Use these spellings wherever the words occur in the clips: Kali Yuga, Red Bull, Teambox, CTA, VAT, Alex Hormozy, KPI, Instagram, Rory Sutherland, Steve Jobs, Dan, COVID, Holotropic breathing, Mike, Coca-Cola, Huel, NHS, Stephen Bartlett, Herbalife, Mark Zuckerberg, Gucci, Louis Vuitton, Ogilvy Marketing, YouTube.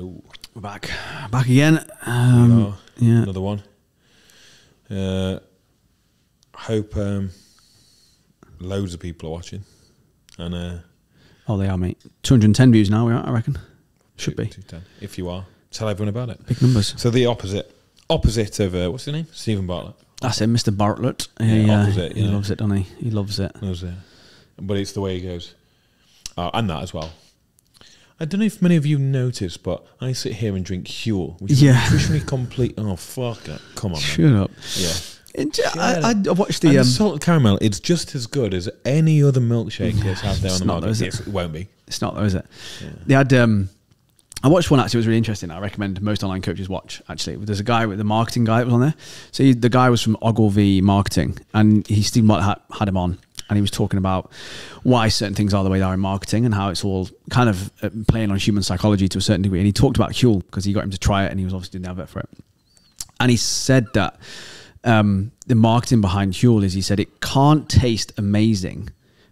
Hello. We're back. Back again. Yeah. Another one. Hope loads of people are watching. And oh, they are, mate. 210 views now, I reckon. Should be. 210. If you are, tell everyone about it. Big numbers. So the opposite of, what's his name? Stephen Bartlett. That's it, Mr. Bartlett. Yeah, opposite, he loves it, doesn't he? He loves it. Loves it. But it's the way he goes. And that as well. I don't know if many of you noticed, but I sit here and drink Huel, which is nutritionally complete. Oh, fuck it. Come on, man. Shut up. Yeah. I watched the... And salt caramel, it's just as good as any other milkshake that's out there on the market. Yes, it won't be. It's not though, is it? Yeah. They had... I watched one, actually, it was really interesting. I recommend most online coaches watch, actually. There's a guy, the marketing guy that was on there. So the guy was from Ogilvy Marketing, and Steve Bartlett had him on, and he was talking about why certain things are the way they are in marketing and how it's all kind of playing on human psychology to a certain degree. And he talked about Huel because he got him to try it, and he was obviously doing the advert for it. And he said that the marketing behind Huel is, he said, it can't taste amazing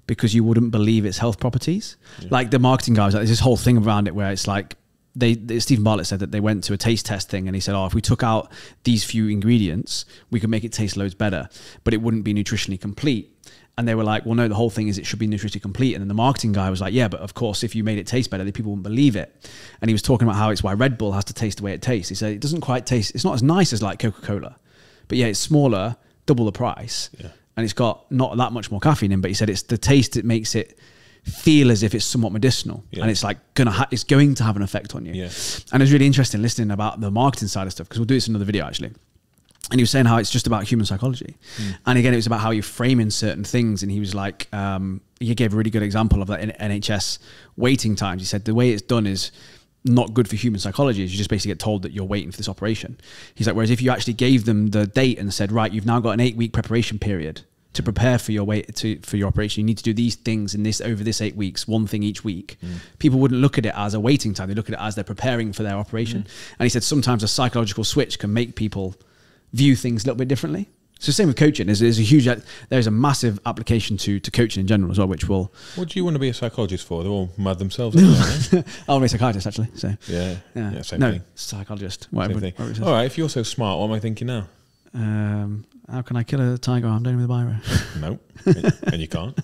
because you wouldn't believe its health properties. Yeah. Like the marketing guy was like, there's this whole thing around it where it's like, Stephen Bartlett said that they went to a taste test thing and he said, oh, if we took out these few ingredients, we could make it taste loads better, but it wouldn't be nutritionally complete. And they were like, well, no, the whole thing is it should be nutritionally complete. And then the marketing guy was like, yeah, but of course, if you made it taste better, the people wouldn't believe it. And he was talking about how it's why Red Bull has to taste the way it tastes. He said, it doesn't quite taste, it's not as nice as like Coca-Cola, but yeah, it's smaller, double the price. Yeah. And it's got not that much more caffeine in, but he said it's the taste that makes it feel as if it's somewhat medicinal, and it's like it's going to have an effect on you. And it's really interesting listening about the marketing side of stuff, because we'll do this in another video actually. And he was saying how it's just about human psychology, and again it was about how you're framing certain things. And he was like, he gave a really good example of that in NHS waiting times. He said the way it's done is not good for human psychology, is you just basically get told that you're waiting for this operation. He's like, whereas if you actually gave them the date and said, right, you've now got an 8-week preparation period to prepare for your for your operation, you need to do these things in this over this 8 weeks, one thing each week. People wouldn't look at it as a waiting time; they look at it as they're preparing for their operation. And he said sometimes a psychological switch can make people view things a little bit differently. So same with coaching. There's a massive application to coaching in general as well, which will. What do you want to be a psychologist for? They're all mad themselves. I'll be a psychiatrist actually. So yeah same thing. Psychologist. Whatever. All right, if you're so smart, what am I thinking now? How can I kill a tiger? I'm doing with a biro. No, and you can't.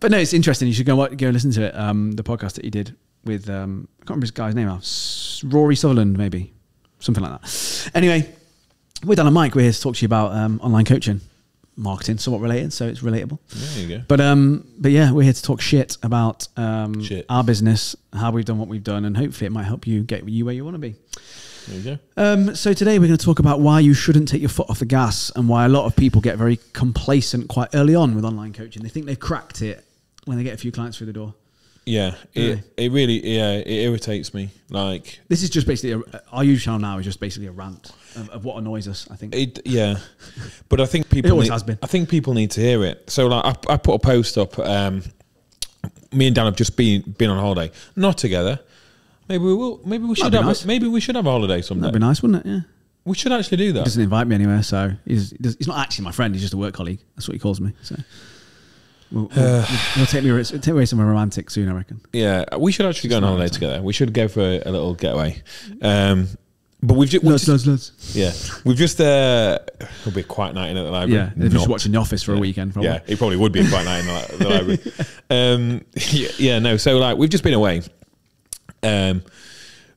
But no, it's interesting. You should go listen to it. The podcast that he did with I can't remember his guy's name now. Rory Sutherland, maybe something like that. Anyway, we're Dan and Mike. We're here to talk to you about online coaching, marketing, somewhat related, so it's relatable. There you go. But yeah, we're here to talk shit about our business, how we've done what we've done, and hopefully it might help you get you where you want to be. There you go. So today we're going to talk about why you shouldn't take your foot off the gas and why a lot of people get very complacent quite early on with online coaching. They think they've cracked it when they get a few clients through the door. Yeah, it really irritates me. Like, this is just basically our YouTube channel now is just basically a rant of what annoys us, I think. But I think people I think people need to hear it. So like I put a post up. Me and Dan have just been on holiday, not together. Maybe we will. Maybe we should have. Nice. Maybe we should have a holiday someday. That'd be nice, wouldn't it? Yeah. We should actually do that. He doesn't invite me anywhere, so he's not actually my friend. He's just a work colleague. That's what he calls me. So we'll take me away somewhere romantic soon, I reckon. Yeah, we should actually go on holiday together. We should go for a little getaway. But we've just it'll be a quiet night in at the library. Yeah, just watching The Office for a weekend. Probably. Yeah, it probably would be a quiet night in the library. So like we've just been away.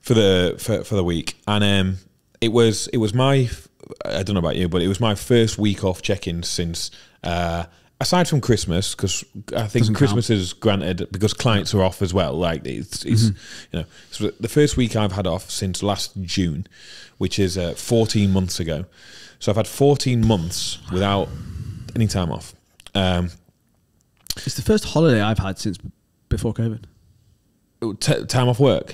For the week, and it was my, I don't know about you, but it was my first week off check-in since aside from Christmas, because I think Christmas is granted because clients are off as well. Like it's the first week I've had off since last June, which is 14 months ago. So I've had 14 months without any time off. It's the first holiday I've had since before COVID. Time off work,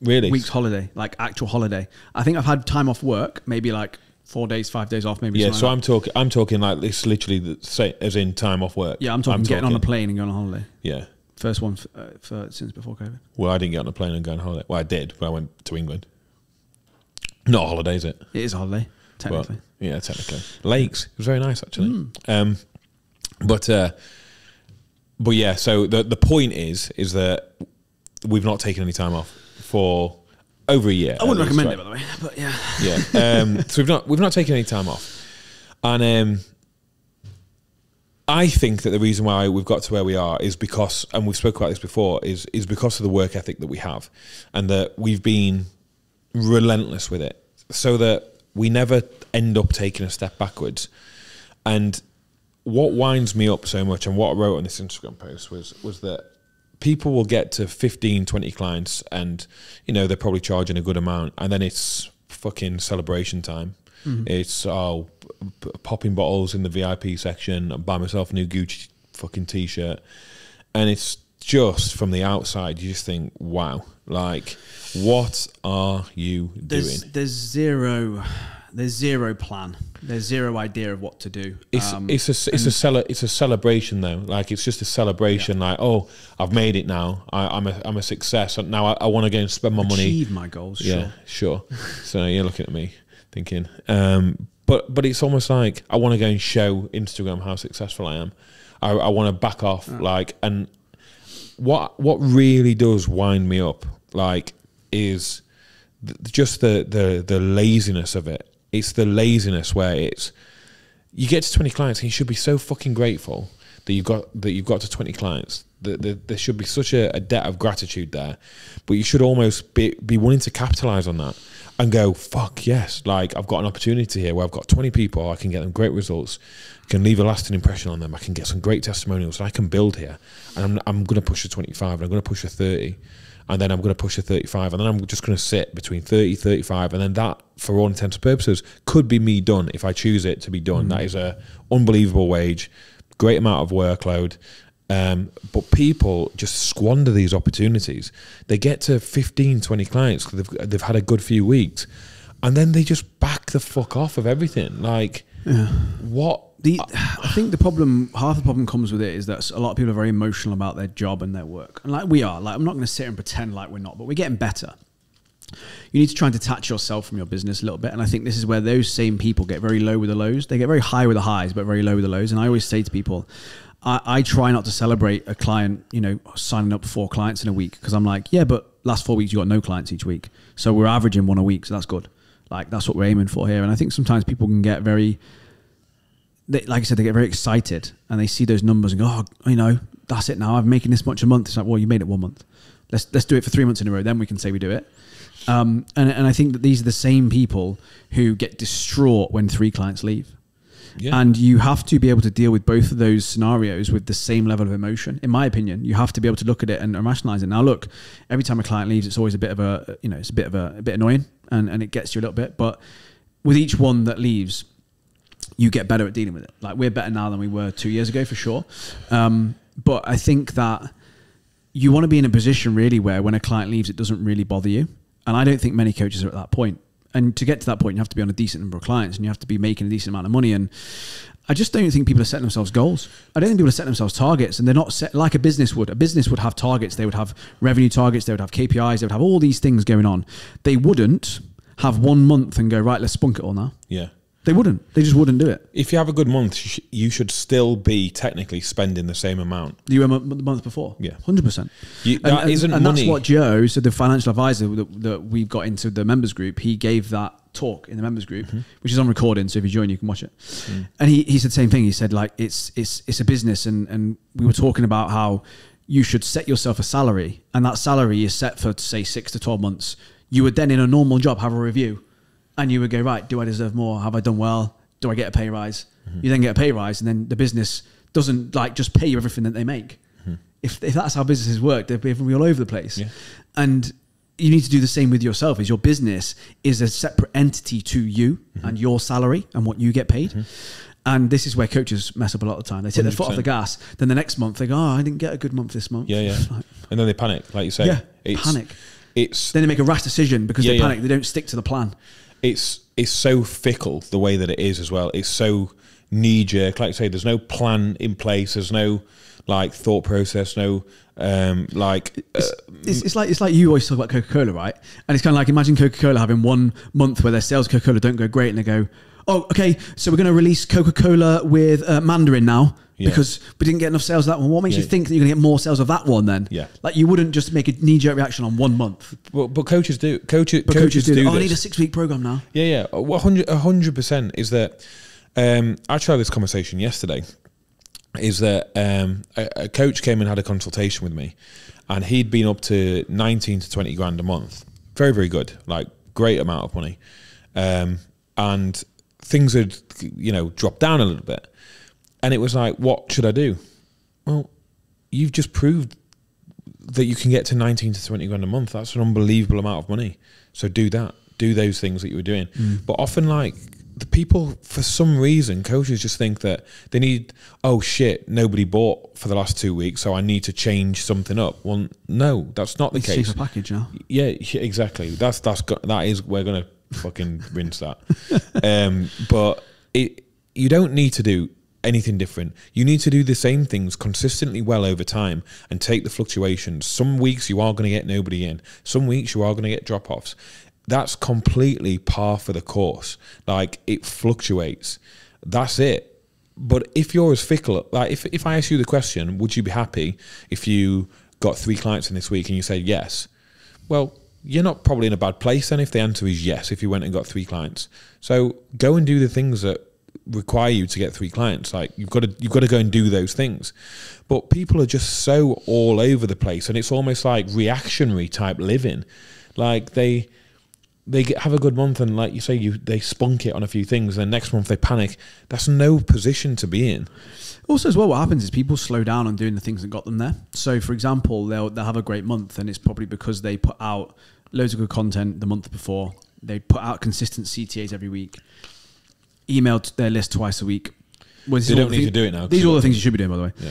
really? Week's holiday, like actual holiday. I think I've had time off work, maybe like 4 days, 5 days off, maybe. Yeah, so like I'm talking like this, literally the same as in time off work. Yeah, I'm getting on a plane and going on holiday. Yeah, first one for since before COVID. Well, I didn't get on a plane and go on holiday. Well, I did, but I went to England. Not a holiday, is it? It is a holiday, technically. But, yeah, technically. Lakes, it was very nice actually. But yeah, so the point is that we've not taken any time off for over a year. I wouldn't recommend it, by the way, but yeah. Yeah. So we've not taken any time off. And I think that the reason why we've got to where we are is because, and we've spoken about this before, is because of the work ethic that we have, and that we've been relentless with it, so that we never end up taking a step backwards. And what winds me up so much, and what I wrote on this Instagram post, was that people will get to 15, 20 clients, and you know they're probably charging a good amount, and then it's fucking celebration time. Mm-hmm. It's popping bottles in the VIP section, and buy myself a new Gucci fucking t-shirt, and it's just, from the outside you just think, wow, like what are you doing? There's zero plan. There's zero idea of what to do. It's a celebration though. Like it's just a celebration. Yeah. Like, oh, I've made it now. I'm a success. Now I want to go and spend my money. Achieve my goals. Yeah, sure. So you're looking at me thinking, but it's almost like I want to go and show Instagram how successful I am. I want to back off. Oh. Like, and what really does wind me up, like, is just the laziness of it. It's the laziness where it's, you get to 20 clients and you should be so fucking grateful that you've got to 20 clients. There should be such a debt of gratitude there, but you should almost be willing to capitalize on that and go, fuck yes, like I've got an opportunity here where I've got 20 people, I can get them great results, I can leave a lasting impression on them, I can get some great testimonials, and I can build here, and I'm going to push a 25, and I'm going to push a 30, and then I'm going to push a 35, and then I'm just going to sit between 30, 35, and then that, for all intents and purposes, could be me done if I choose it to be done. Mm. That is an unbelievable wage, great amount of workload, but people just squander these opportunities. They get to 15, 20 clients because they've had a good few weeks, and then they just back the fuck off of everything. Like, yeah. I think half the problem comes with it is that a lot of people are very emotional about their job and their work. And like we are, like I'm not going to sit and pretend like we're not, but we're getting better. You need to try and detach yourself from your business a little bit. And I think this is where those same people get very low with the lows. They get very high with the highs, but very low with the lows. And I always say to people, I try not to celebrate a client, you know, signing up 4 clients in a week. Because I'm like, yeah, but last 4 weeks, you got no clients each week. So we're averaging 1 a week. So that's good. Like, that's what we're aiming for here. And I think sometimes people can get very, like I said, they get very excited and they see those numbers and go, oh, you know, that's it now. I'm making this much a month. It's like, well, you made it 1 month. Let's do it for 3 months in a row. Then we can say we do it. And I think that these are the same people who get distraught when 3 clients leave. Yeah. And you have to be able to deal with both of those scenarios with the same level of emotion. In my opinion, you have to be able to look at it and rationalize it. Now, look, every time a client leaves, it's always a bit of a, you know, it's a bit annoying, and it gets you a little bit. But with each one that leaves, you get better at dealing with it. Like, we're better now than we were 2 years ago for sure. But I think that you want to be in a position really where when a client leaves, it doesn't really bother you. And I don't think many coaches are at that point. And to get to that point, you have to be on a decent number of clients and you have to be making a decent amount of money. And I just don't think people are setting themselves goals. I don't think people are setting themselves targets, and they're not set like a business would. A business would have targets. They would have revenue targets. They would have KPIs. They would have all these things going on. They wouldn't have 1 month and go, right, let's spunk it all now. Yeah. They wouldn't. They just wouldn't do it. If you have a good month, you should still be technically spending the same amount you were the month before. Yeah, 100%. And that's what Joe, so the financial advisor that we've got into the members group, he gave that talk in the members group, mm-hmm. which is on recording. So if you join, you can watch it. Mm. And he said the same thing. He said, like, it's a business, and we were talking about how you should set yourself a salary, and that salary is set for, say, 6 to 12 months. You would then, in a normal job, have a review. And you would go, right, do I deserve more? Have I done well? Do I get a pay rise? Mm-hmm. You then get a pay rise, and then the business doesn't like just pay you everything that they make. Mm-hmm. If that's how businesses work, they'd be all over the place. Yeah. And you need to do the same with yourself, is your business is a separate entity to you, mm-hmm. and your salary and what you get paid. Mm-hmm. And this is where coaches mess up a lot of the time. They take 100%. Their foot off the gas. Then the next month they go, oh, I didn't get a good month this month. Yeah, yeah. Like, and then they panic, like you say. Yeah, then they make a rash decision because they panic. They don't stick to the plan. It's so fickle the way that it is as well. It's so knee jerk. Like you say, there's no plan in place. There's no like thought process. No it's like you always talk about Coca-Cola, right? And it's kind of like, imagine Coca-Cola having 1 month where their sales Coca-Cola don't go great, and they go, oh, okay, so we're going to release Coca-Cola with Mandarin now because we didn't get enough sales of that one. What makes you think that you're going to get more sales of that one then? Yeah. Like you wouldn't just make a knee-jerk reaction on 1 month. But coaches do. Coaches do. Oh, I need a 6-week program now. Yeah, yeah. 100% is that, I tried this conversation yesterday, is that a coach came and had a consultation with me and he'd been up to 19 to 20 grand a month. Very, very good. Like great amount of money. And things had, you know, dropped down a little bit. And it was like, what should I do? Well, you've just proved that you can get to 19 to 20 grand a month. That's an unbelievable amount of money. So do that. Do those things that you were doing. Mm. But often, like, the people, for some reason, coaches just think that they need, oh, shit, nobody bought for the last 2 weeks, so I need to change something up. Well, no, that's not the case. It's a package, yeah. Yeah, exactly. That is, we're going to fucking rinse that. But you don't need to do anything different. You need to do the same things consistently well over time and take the fluctuations. Some weeks you are going to get nobody in. Some weeks you are going to get drop-offs. That's completely par for the course. Like, it fluctuates. That's it. But if you're as fickle, like if I ask you the question, would you be happy if you got 3 clients in this week and you said yes? Well, you're not probably in a bad place then if the answer is yes, if you went and got 3 clients. So go and do the things that require you to get 3 clients. Like you've got to go and do those things. But people are just so all over the place, and it's almost like reactionary type living. Like they have a good month, and like you say, they spunk it on a few things, and then next month they panic. That's no position to be in. Also as well, what happens is people slow down on doing the things that got them there. So for example, they'll have a great month, and it's probably because they put out loads of good content the month before. They put out consistent CTAs every week, emailed their list twice a week. Well, they don't need to do it now. These are all the things you should be doing, by the way. Yeah.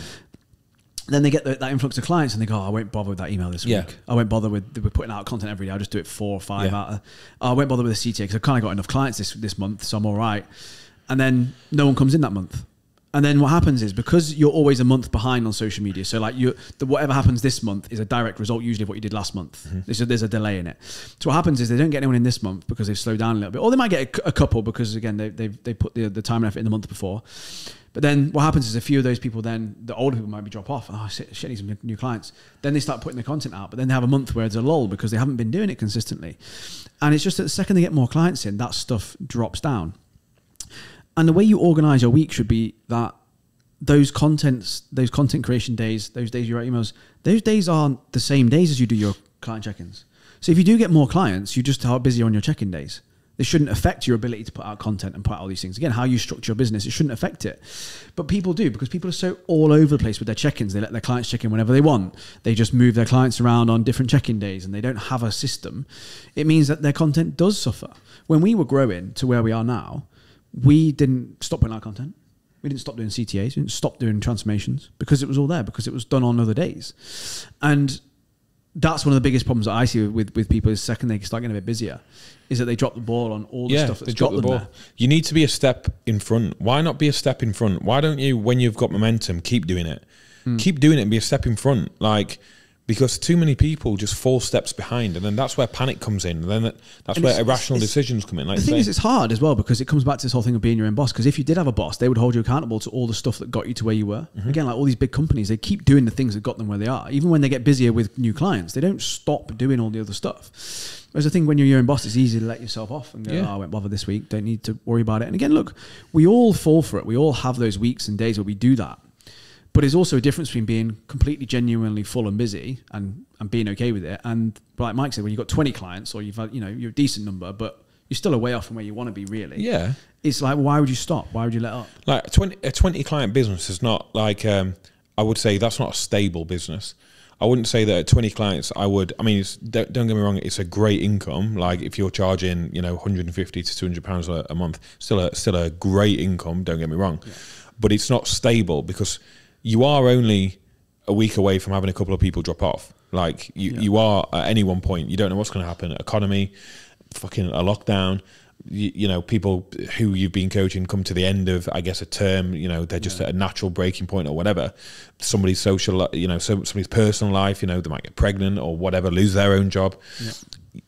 Then they get that influx of clients and they go, oh, I won't bother with that email this week. I won't bother with putting out content every day. I'll just do it 4 or 5 out of, I won't bother with a CTA because I've kind of got enough clients this month, so I'm all right. And then no one comes in that month. And then what happens is, because you're always a month behind on social media, so like whatever happens this month is a direct result usually of what you did last month. Mm-hmm. There's a delay in it. So what happens is they don't get anyone in this month because they've slowed down a little bit, or they might get a couple because again they put the time and effort in the month before. But then what happens is a few of those people, then the older people might be drop off. Oh shit, I need some new clients. Then they start putting the content out, but then they have a month where it's a lull because they haven't been doing it consistently. And it's just that the second they get more clients in, that stuff drops down. And the way you organize your week should be that those content creation days, those days you write emails, those days aren't the same days as you do your client check-ins. So if you do get more clients, you just are busier on your check-in days. They shouldn't affect your ability to put out content and put out all these things. Again, how you structure your business, it shouldn't affect it. But people do, because people are so all over the place with their check-ins. They let their clients check in whenever they want. They just move their clients around on different check-in days and they don't have a system. It means that their content does suffer. When we were growing to where we are now, we didn't stop putting out content. We didn't stop doing CTAs. We didn't stop doing transformations because it was all there, because it was done on other days. And that's one of the biggest problems that I see with people is the second they start getting a bit busier, is that they drop the ball on all the stuff that's got them there. You need to be a step in front. Why not be a step in front? Why don't you, when you've got momentum, keep doing it? Mm. Keep doing it and be a step in front. Like, because too many people just fall steps behind, and then that's where panic comes in, and then that's where irrational decisions come in. Like the thing is, it's hard as well, because it comes back to this whole thing of being your own boss, because if you did have a boss, they would hold you accountable to all the stuff that got you to where you were. Mm-hmm. Again, like all these big companies, they keep doing the things that got them where they are. Even when they get busier with new clients, they don't stop doing all the other stuff. Whereas I think when you're your own boss, it's easy to let yourself off and go, oh, I won't bother this week, don't need to worry about it. And again, look, we all fall for it. We all have those weeks and days where we do that. But there's also a difference between being completely genuinely full and busy and being okay with it. And like Mike said, when you've got 20 clients or you've had, you know, you're a decent number, but you're still a way off from where you want to be really. Yeah. It's like, why would you stop? Why would you let up? Like a 20 client business is not like, I would say that's not a stable business. I wouldn't say that at 20 clients, I mean, don't get me wrong, it's a great income. Like if you're charging, you know, 150 to 200 pounds a month, still a great income. Don't get me wrong, but it's not stable because you are only a week away from having a couple of people drop off. Like you are at any one point, you don't know what's going to happen. Economy, fucking a lockdown, you know, people who you've been coaching come to the end of, I guess, a term, you know, they're just at a natural breaking point or whatever. Somebody's personal life, you know, they might get pregnant or whatever, lose their own job.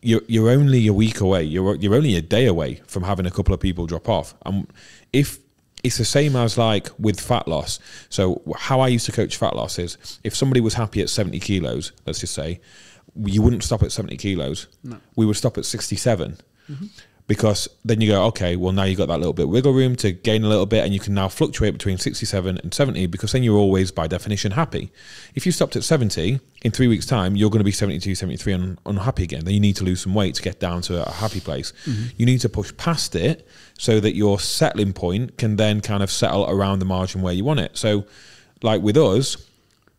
you're only a week away. You're only a day away from having a couple of people drop off. And if it's the same as like with fat loss. So how I used to coach fat loss is if somebody was happy at 70 kilos, let's just say, you wouldn't stop at 70 kilos. No. We would stop at 67. Mm-hmm. Because then you go, okay, well, now you've got that little bit of wiggle room to gain a little bit, and you can now fluctuate between 67 and 70 because then you're always, by definition, happy. If you stopped at 70, in 3 weeks' time, you're going to be 72, 73 and unhappy again. Then you need to lose some weight to get down to a happy place. Mm-hmm. You need to push past it so that your settling point can then kind of settle around the margin where you want it. So, like with us,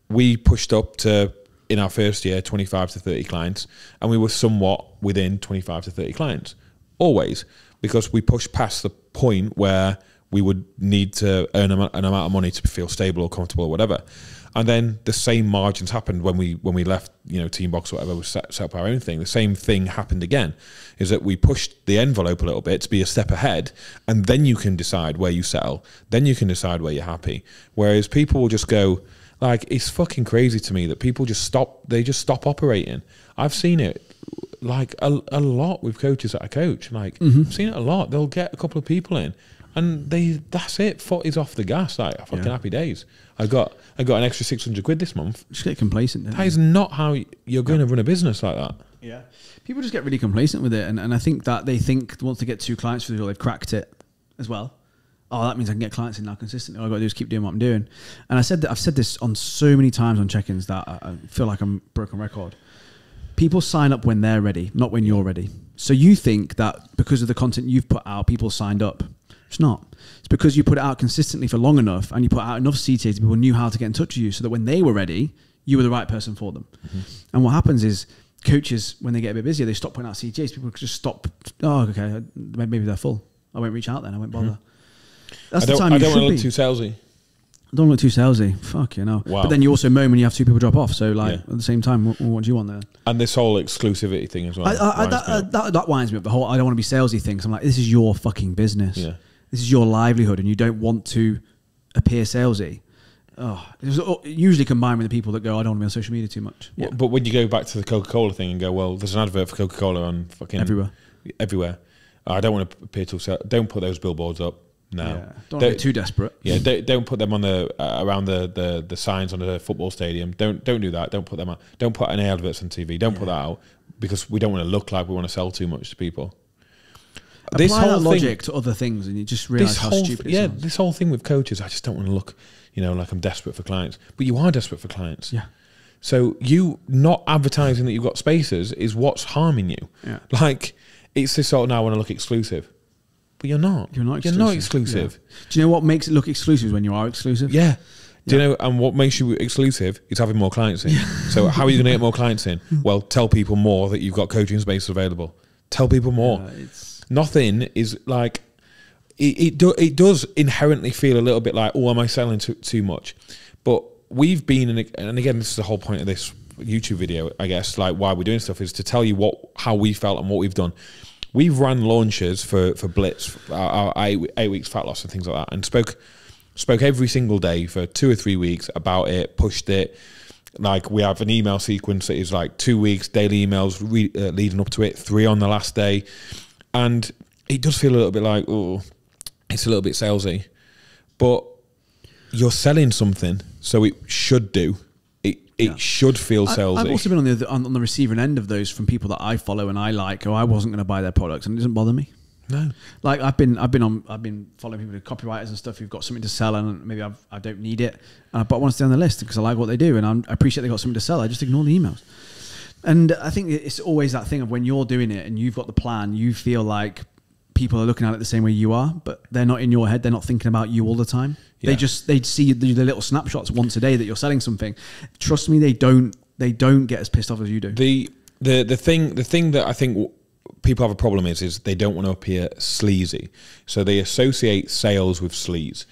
we pushed up to, in our first year, 25 to 30 clients, and we were somewhat within 25 to 30 clients. Always, because we push past the point where we would need to earn an amount of money to feel stable or comfortable or whatever. And then the same margins happened when we left, you know, Teambox or whatever, we set up our own thing. The same thing happened again, is that we pushed the envelope a little bit to be a step ahead, and then you can decide where you settle. Then you can decide where you're happy. Whereas people will just go, like, it's fucking crazy to me that people just stop, they just stop operating. I've seen it. Like a lot with coaches that I coach, like mm-hmm. I've seen it a lot. They'll get a couple of people in, and that's it. Foot is off the gas. Like fucking happy days. I got an extra 600 quid this month. Just get complacent. That is not how you're going to run a business like that. Yeah, people just get really complacent with it, and I think that they think once they get 2 clients for the door, they've cracked it as well. Oh, that means I can get clients in now consistently. All I've got to do is keep doing what I'm doing. And I've said this on so many times on check-ins that I feel like I'm broken record. People sign up when they're ready, not when you're ready. So you think that because of the content you've put out, people signed up. It's not. It's because you put it out consistently for long enough, and you put out enough CTAs that people knew how to get in touch with you, so that when they were ready, you were the right person for them. Mm-hmm. And what happens is coaches, when they get a bit busier, they stop putting out CTAs. People just stop. Oh, okay, maybe they're full. I won't reach out then. I won't bother. Mm-hmm. That's the time you should be. I don't want to look too salesy. Don't look too salesy. Fuck, you know. Wow. But then you also moan when you have 2 people drop off. So, like, at the same time, what do you want there? And this whole exclusivity thing as well. That winds me up. The whole I don't want to be salesy thing. So I'm like, this is your fucking business. Yeah. This is your livelihood, and you don't want to appear salesy. Oh, it's usually combined with the people that go, I don't want to be on social media too much. Yeah. Well, but when you go back to the Coca-Cola thing and go, well, there's an advert for Coca-Cola on fucking... Everywhere. I don't want to appear to sell. Don't put those billboards up. No, yeah. don't be too desperate. Yeah, don't put them on the around the signs on the football stadium. Don't do that. Don't put them out. Don't put any adverts on TV. Don't put that out, because we don't want to look like we want to sell too much to people. Apply this whole that logic to other things, and you just realize how stupid. Yeah, this whole thing with coaches, I just don't want to look, you know, like I'm desperate for clients. But you are desperate for clients. Yeah. So you not advertising that you've got spaces is what's harming you. Yeah. Like it's this sort of now I want to look exclusive. But you're not. You're not exclusive. Yeah. Do you know what makes it look exclusive when you are exclusive? Yeah. Do you know, and what makes you exclusive is having more clients in. Yeah. So how are you going to get more clients in? Well, tell people more that you've got coaching space available. Tell people more. Nothing is like, it does inherently feel a little bit like, oh, am I selling too much? But we've been, and again, this is the whole point of this YouTube video, I guess, like why we're doing stuff is to tell you how we felt and what we've done. We've run launches for Blitz, our 8 weeks fat loss and things like that, and spoke every single day for 2 or 3 weeks about it, pushed it. Like we have an email sequence that is like 2 weeks, daily emails leading up to it, 3 on the last day. And it does feel a little bit like, oh, it's a little bit salesy. But you're selling something, so it should do. It should feel salesy. I've also been on the receiving end of those from people that I follow and I like. Oh, I wasn't going to buy their products, and it doesn't bother me. No, like I've been following people, copywriters and stuff who've got something to sell, and maybe I don't need it, but I want to stay on the list because I like what they do, and I appreciate they got something to sell. I just ignore the emails, and I think it's always that thing of when you're doing it and you've got the plan, you feel like people are looking at it the same way you are, but they're not in your head. They're not thinking about you all the time. Yeah. They see the little snapshots once a day that you're selling something. Trust me, they don't get as pissed off as you do. The thing that I think people have a problem is they don't want to appear sleazy. So they associate sales with sleaze.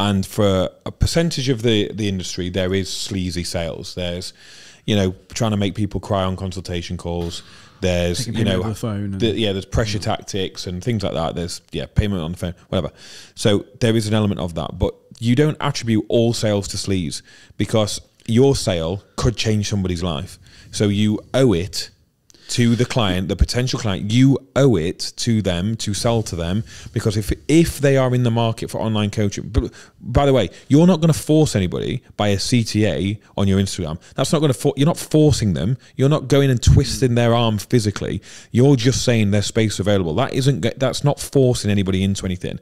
And for a percentage of the industry, there is sleazy sales. There's, you know, trying to make people cry on consultation calls. There's, you know, the phone there's pressure tactics and things like that. There's, payment on the phone, whatever. So there is an element of that. But you don't attribute all sales to sleaze, because your sale could change somebody's life. So you owe it to the client, the potential client. You owe it to them to sell to them, because if they are in the market for online coaching. But by the way, you're not going to force anybody by a CTA on your Instagram. That's not going to you're not forcing them. You're not going and twisting their arm physically. You're just saying there's space available. That isn't, that's not forcing anybody into anything.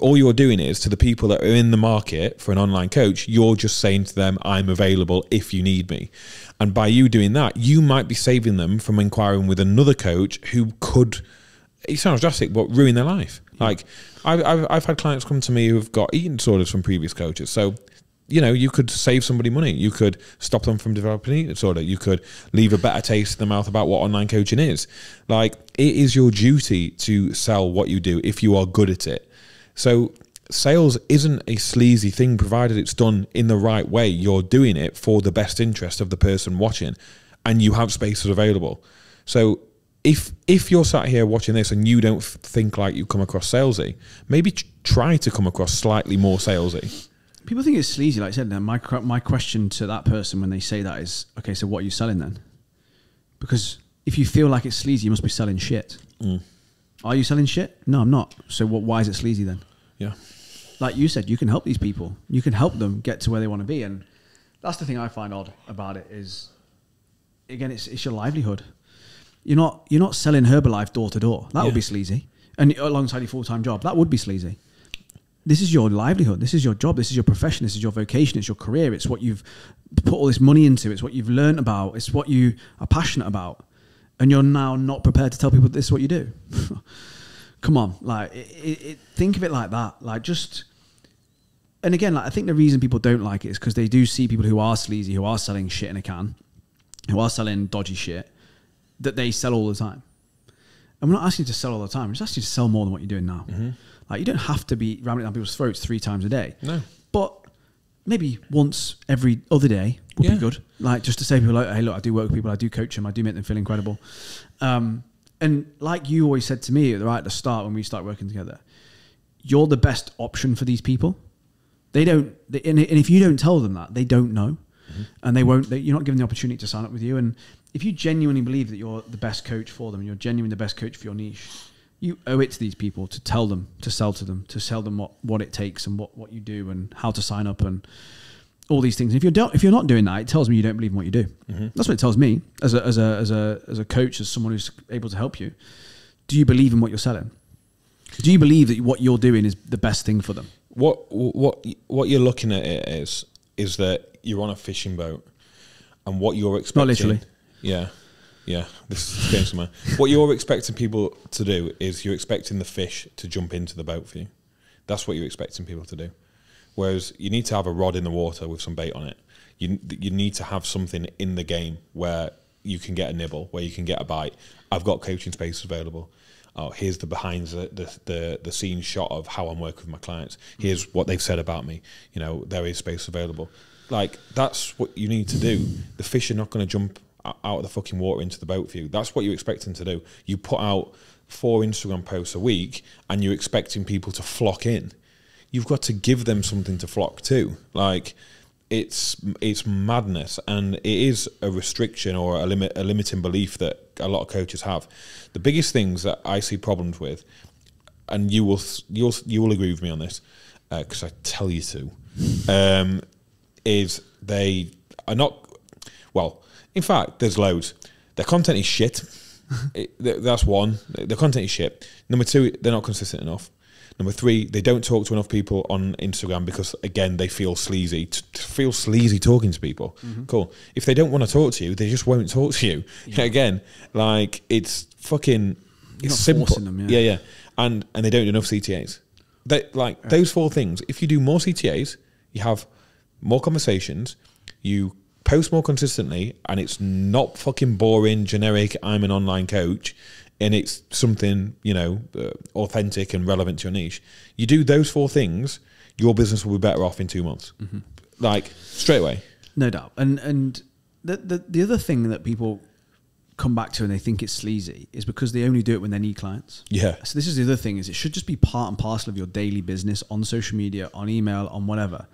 All you're doing is, to the people that are in the market for an online coach, you're just saying to them, I'm available if you need me. And by you doing that, you might be saving them from inquiring with another coach who could, it sounds drastic, but ruin their life. Like, I've had clients come to me who've got eating disorders from previous coaches. So, you know, you could save somebody money. You could stop them from developing an eating disorder. You could leave a better taste in the mouth about what online coaching is. Like, it is your duty to sell what you do if you are good at it. So sales isn't a sleazy thing, provided it's done in the right way. You're doing it for the best interest of the person watching, and you have spaces available. So if you're sat here watching this and you don't think like you come across salesy, maybe try to come across slightly more salesy. People think it's sleazy, like I said. Then my question to that person when they say that is, okay, so what are you selling then? Because if you feel like it's sleazy, you must be selling shit. Mm. Are you selling shit? No, I'm not. So why is it sleazy then? Yeah. Like you said, you can help these people. You can help them get to where they want to be. And that's the thing I find odd about it is, again, it's your livelihood. You're not selling Herbalife door to door. That would be sleazy. And alongside your full-time job, that would be sleazy. This is your livelihood. This is your job. This is your profession. This is your vocation. It's your career. It's what you've put all this money into. It's what you've learned about. It's what you are passionate about. And you're now not prepared to tell people this is what you do. Come on. Like, think of it like that. Like, just... And again, like, I think the reason people don't like it is because they do see people who are sleazy, who are selling shit in a can, who are selling dodgy shit, that they sell all the time. And we're not asking you to sell all the time. We're just asking you to sell more than what you're doing now. Mm-hmm. Like, you don't have to be ramming it down people's throats 3 times a day. No. But maybe once every other day would be good. Like, just to say to people, like, hey, look, I do work with people. I do coach them. I do make them feel incredible. And like you always said to me right at the start when we start working together, you're the best option for these people. And if you don't tell them that, they don't know. Mm-hmm. And you're not given the opportunity to sign up with you. And if you genuinely believe that you're the best coach for them and you're genuinely the best coach for your niche, you owe it to these people to tell them, to sell to them, what it takes and what you do and how to sign up and all these things. And if you're not doing that, it tells me you don't believe in what you do. Mm-hmm. That's what it tells me as a coach, as someone who's able to help you. Do you believe in what you're selling? Do you believe that what you're doing is the best thing for them? What you're looking at it is that you're on a fishing boat, and what you're expecting. Not literally. Yeah, yeah. This came to mind. What you're expecting people to do is you're expecting the fish to jump into the boat for you. That's what you're expecting people to do. Whereas you need to have a rod in the water with some bait on it. You need to have something in the game where you can get a nibble, where you can get a bite. I've got coaching space available. Oh, here's the behind the scenes shot of how I'm working with my clients. Here's what they've said about me. You know, there is space available. Like, that's what you need to do. The fish are not going to jump out of the fucking water into the boat for you. That's what you expect them to do. You put out 4 Instagram posts a week and you're expecting people to flock in. You've got to give them something to flock to. Like, it's madness, and it is a restriction or a limiting belief that a lot of coaches have. The biggest things that I see problems with, and you will agree with me on this, because I tell you to, is they are not. Well, in fact, there's loads. Their content is shit. That's one. Their content is shit. Number 2, they're not consistent enough. Number 3, they don't talk to enough people on Instagram because, again, they feel sleazy. Feel sleazy talking to people. Mm-hmm. Cool. If they don't want to talk to you, they just won't talk to you. Yeah. Again, like, it's fucking... It's simple. Forcing them, yeah. And they don't do enough CTAs. Those 4 things, if you do more CTAs, you have more conversations, you post more consistently, and it's not fucking boring, generic, I'm an online coach... and it's something, you know, authentic and relevant to your niche. You do those 4 things, your business will be better off in 2 months. Mm-hmm. Like, straight away. No doubt. And the other thing that people come back to and they think it's sleazy is because they only do it when they need clients. Yeah. So this is the other thing, is it should just be part and parcel of your daily business on social media, on email, on whatever.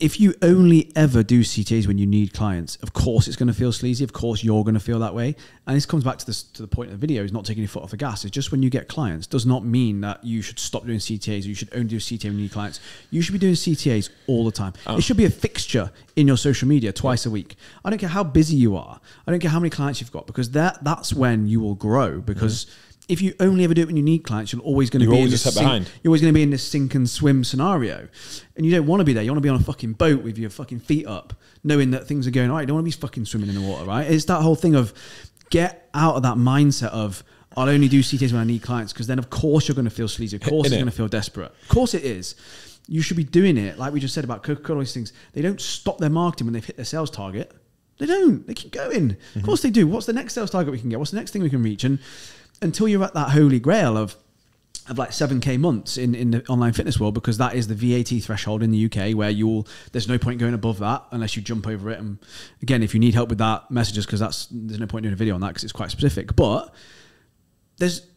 if you only ever do CTAs when you need clients, of course it's going to feel sleazy. Of course you're going to feel that way. And this comes back to this, to the point of the video, is not taking your foot off the gas. It's just when you get clients does not mean that you should stop doing CTAs or you should only do CTA when you need clients. You should be doing CTAs all the time. It should be a fixture in your social media twice a week. I don't care how busy you are. I don't care how many clients you've got, because that's when you will grow, because... If you only ever do it when you need clients, you're always going to be in this sink and swim scenario. And you don't want to be there. You want to be on a fucking boat with your fucking feet up, knowing that things are going all right. You don't want to be fucking swimming in the water, right? It's that whole thing of get out of that mindset of, I'll only do CTAs when I need clients, because then of course you're going to feel sleazy. Of course you're going to feel desperate. Of course it is. You should be doing it. Like we just said about Coca-Cola, all these things. They don't stop their marketing when they've hit their sales target. They don't. They keep going. Of course they do. What's the next sales target we can get? What's the next thing we can reach? And until you're at that holy grail of like 7K months in the online fitness world, because that is the VAT threshold in the UK, where there's no point going above that unless you jump over it. And again, if you need help with that, message us, because there's no point doing a video on that because it's quite specific. But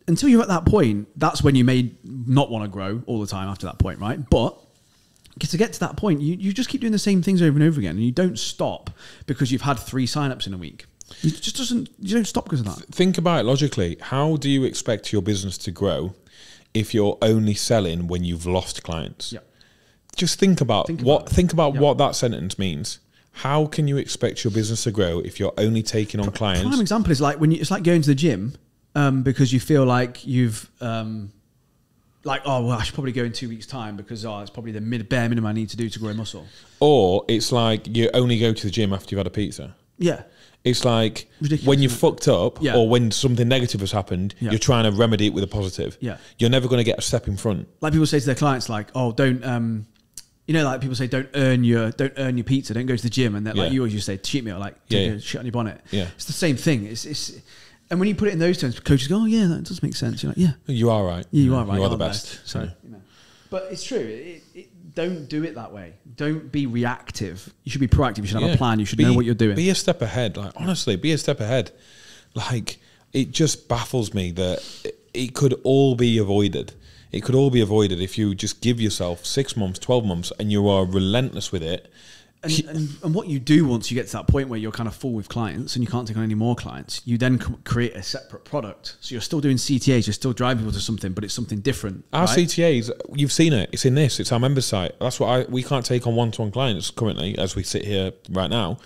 until you're at that point, that's when you may not want to grow all the time after that point, right? But to get to that point, you just keep doing the same things over and over again, and you don't stop because you've had 3 signups in a week. It just doesn't, you don't stop because of that. Think about it logically. How do you expect your business to grow if you're only selling when you've lost clients? Yeah. Just think about what that sentence means. How can you expect your business to grow if you're only taking on clients? A prime example is like it's like going to the gym because you feel like you've oh, well, I should probably go in 2 weeks' time because it's probably the bare minimum I need to do to grow a muscle. Or it's like you only go to the gym after you've had a pizza. Yeah. It's like ridiculous, when you fucked up or when something negative has happened, you're trying to remedy it with a positive. Yeah. You're never going to get a step in front. Like people say to their clients, like, oh, don't, you know, like people say, don't earn your pizza. Don't go to the gym. And like you always used to say, cheat meal, like take a shit on your bonnet. Yeah. It's the same thing. And when you put it in those terms, coaches go, oh yeah, that does make sense. You're like, yeah. You are right. Yeah, you are right. You are the best. So, you know. But it's true. Don't do it that way. Don't be reactive. You should be proactive. You should have a plan. You should know what you're doing. Be a step ahead. Like, honestly, be a step ahead. Like, it just baffles me that it could all be avoided. It could all be avoided if you just give yourself 6 months, 12 months, and you are relentless with it. And what you do once you get to that point where you're kind of full with clients and you can't take on any more clients, you then create a separate product. So you're still doing CTAs, you're still driving people to something, but it's something different. Our CTAs, you've seen it. It's in this. It's our member site. That's what we can't take on one-to-one clients currently as we sit here right now.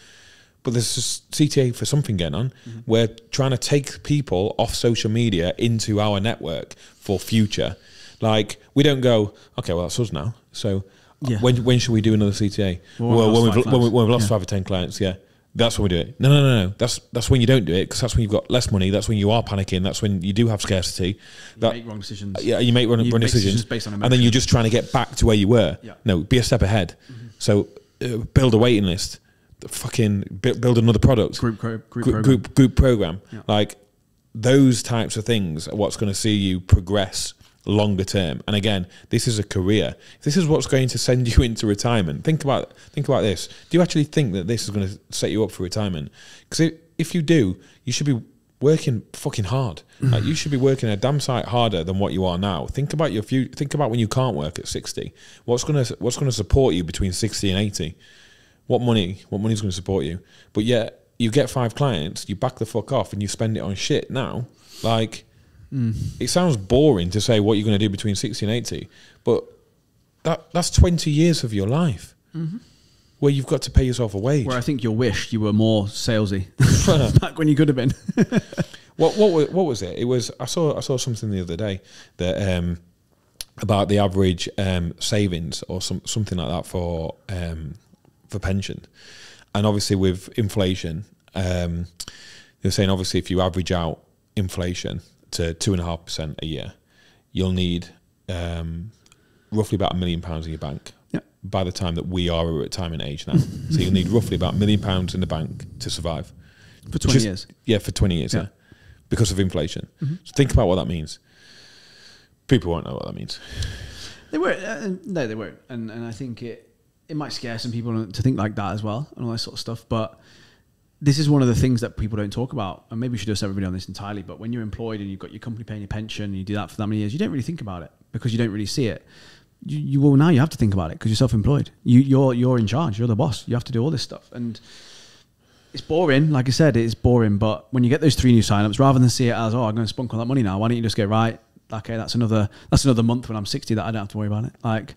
But there's a CTA for something going on. We're trying to take people off social media into our network for future. Like, we don't go, okay, well, that's us now. So... Yeah. When should we do another CTA? Well, when we've lost 5 or 10 clients, that's when we do it. No. That's when you don't do it, because that's when you've got less money. That's when you are panicking. That's when you do have scarcity. You make wrong decisions. Yeah, you make wrong decisions based on emotion. And then you're just trying to get back to where you were. Yeah. No, be a step ahead. So build a waiting list. Fucking build another product. Group program. Yeah. Like those types of things are what's going to see you progress longer term. And again, this is a career. This is what's going to send you into retirement. Think about this. Do you actually think that this is going to set you up for retirement? Because if you do, you should be working fucking hard. Like, you should be working a damn sight harder than what you are now. Think about your future. Think about when you can't work at 60. What's going to support you between 60 and 80? What money is going to support you? But yet you get 5 clients, you back the fuck off, and you spend it on shit now. Like, it sounds boring to say what you're going to do between 60 and 80, but that's 20 years of your life where you've got to pay yourself a wage. Where I think you'll wish you were more salesy back when you could have been. What was it? It was I saw something the other day that about the average savings or something like that for pension, and obviously with inflation, they're saying obviously if you average out inflation to 2.5% a year, you'll need roughly about £1 million in your bank by the time that we are at retirement age now. So you'll need roughly about £1 million in the bank to survive. For 20 years? Yeah, for 20 years, yeah. Because of inflation. So think about what that means. People won't know what that means. They won't. No, they won't. And I think it might scare some people to think like that as well and all that sort of stuff, but... This is one of the things that people don't talk about, and maybe we should do a separate video on this entirely, but when you're employed and you've got your company paying your pension and you do that for that many years, you don't really think about it because you don't really see it. you will now. You have to think about it because you're self-employed. You're in charge. You're the boss. You have to do all this stuff, and it's boring. Like I said, it's boring. But when you get those 3 new signups, rather than see it as, oh, I'm going to spunk all that money now, why don't you just go, right? Okay, that's another month when I'm 60 that I don't have to worry about it. Like,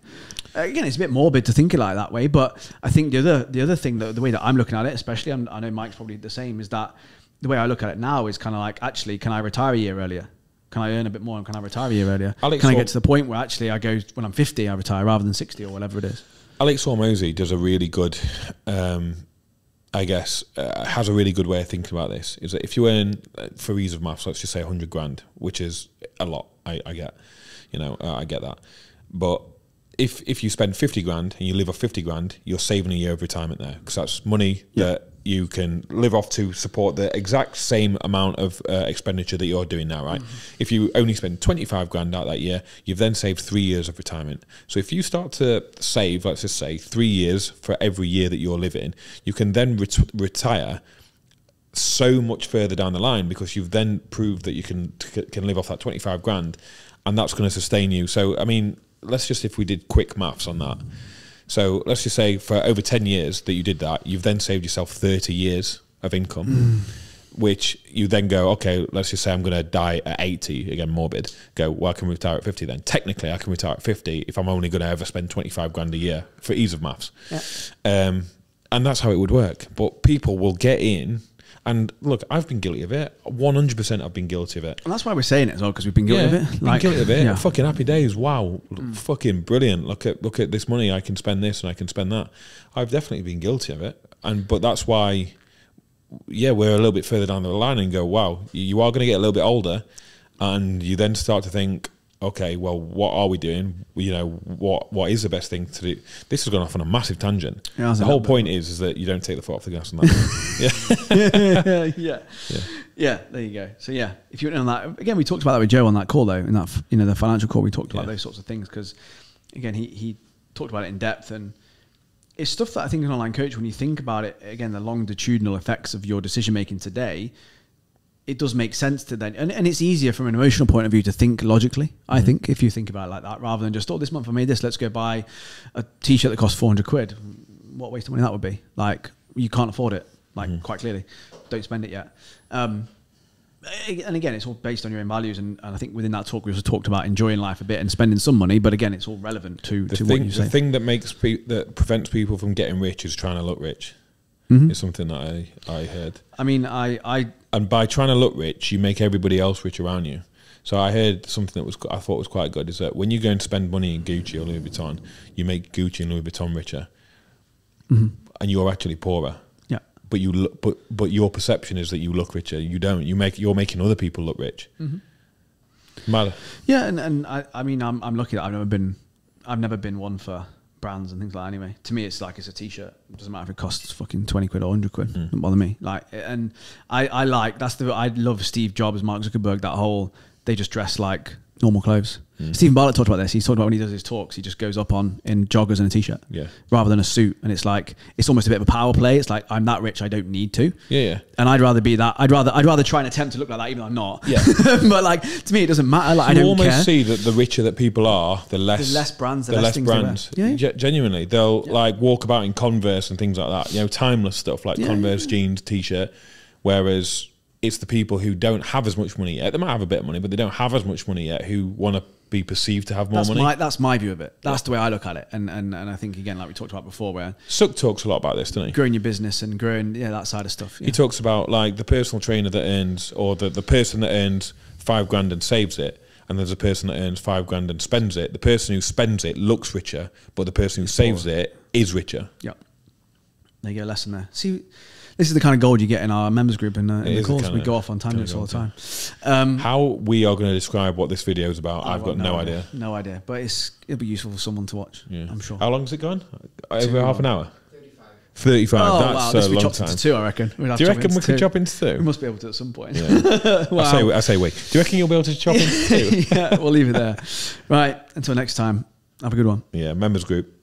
again, it's a bit morbid to think it like that way. But I think the other thing that the way that I'm looking at it, especially, I know Mike's probably the same, is that the way I look at it now is kind of like, actually, can I retire a year earlier? Can I earn a bit more and can I retire a year earlier? Can I get to the point where actually I go, when I'm 50, I retire rather than 60 or whatever it is? Alex Hormozy does a really good, has a really good way of thinking about this. Is that if you earn, for ease of maths, let's just say 100 grand, which is a lot, I get that. But if you spend 50 grand and you live off 50 grand, you're saving a year of retirement there, because that's money that you can live off to support the exact same amount of expenditure that you're doing now, right? Mm-hmm. If you only spend 25 grand out that year, you've then saved 3 years of retirement. So if you start to save, let's just say 3 years for every year that you're living, you can then retire so much further down the line, because you've then proved that you can live off that 25 grand and that's going to sustain you. So, I mean, let's just, if we did quick maths on that, so let's just say for over 10 years that you did that, you've then saved yourself 30 years of income, which you then go, okay, let's just say I'm going to die at 80, again, morbid, go, well, I can retire at 50 then. Technically, I can retire at 50 if I'm only going to ever spend 25 grand a year, for ease of maths. Yeah. And that's how it would work. But people will get in, and look, I've been guilty of it. 100% I've been guilty of it. And that's why we're saying it as well, because we've been guilty of it. Like, been guilty of it. Yeah. Fucking happy days. Wow. Fucking brilliant. Look at this money. I can spend this and I can spend that. I've definitely been guilty of it. But that's why, yeah, we're a little bit further down the line and go, wow, you are going to get a little bit older. And you then start to think, okay, well, what are we doing? You know, what is the best thing to do? This has gone off on a massive tangent. Yeah, the whole point is that you don't take the foot off the gas on that. Yeah, there you go. So yeah, if you went on that, again, we talked about that with Joe on that call though, in that, you know, the financial call, we talked about those sorts of things, because again, he talked about it in depth, and it's stuff that I think an online coach, when you think about it, again, the longitudinal effects of your decision-making today, it does make sense to then, and it's easier from an emotional point of view to think logically, I think, if you think about it like that, rather than just, oh, this month I made this, let's go buy a t-shirt that costs 400 quid. What a waste of money that would be. Like, you can't afford it, like, quite clearly. Don't spend it yet. And again, it's all based on your own values, and I think within that talk we also talked about enjoying life a bit and spending some money, but again, it's all relevant to what you say. The thing that prevents people from getting rich is trying to look rich. It's something that I heard. I mean, and by trying to look rich, you make everybody else rich around you. So I heard something that I thought was quite good, is that when you go and spend money in Gucci or Louis Vuitton, you make Gucci and Louis Vuitton richer, and you're actually poorer. Yeah. But you look, but your perception is that you look richer. You don't. You're making other people look rich. Mad. Yeah, and I mean, I'm lucky that I've never been one for brands and things like that anyway. To me, it's like, it's a t-shirt. It doesn't matter if it costs fucking 20 quid or 100 quid. It doesn't bother me. Like, and I love Steve Jobs, Mark Zuckerberg, that whole, they just dress like normal clothes. Stephen Bartlett talked about this. He's talked about when he does his talks, he just goes up in joggers and a t-shirt rather than a suit. And it's like, it's almost a bit of a power play. It's like, I'm that rich, I don't need to. Yeah. And I'd rather be that. I'd rather try and attempt to look like that, even though I'm not. Yeah. But like, to me, it doesn't matter. Like, I don't almost care. See that the richer that people are, the less brands, the less brands. Yeah. Genuinely, they'll like walk about in Converse and things like that. You know, timeless stuff like Converse jeans, t-shirt. Whereas it's the people who don't have as much money yet. They might have a bit of money, but they don't have as much money yet, who want to be perceived to have more money. That's my view of it. That's the way I look at it. And I think, again, like we talked about before, where Suk talks a lot about this, doesn't he? Growing your business and growing that side of stuff. Yeah. He talks about like the personal trainer that earns, or the person that earns 5 grand and saves it, and there's a person that earns 5 grand and spends it. The person who spends it looks richer, but the person who saves it is richer. Yeah. There you go, lesson there. See, this is the kind of gold you get in our members group, and in the course we go off on tangents all the time. How we are going to describe what this video is about, I've got no idea. No idea, but it'll be useful for someone to watch, I'm sure. How long is it going? Over half an hour? 35. 35, that's a long time. We chopped into 2, I reckon. Do you reckon we could chop into 2? We must be able to at some point. Yeah. Wow. I say we. Do you reckon you'll be able to chop into 2? Yeah, we'll leave it there. Right, until next time. Have a good one. Yeah, members group.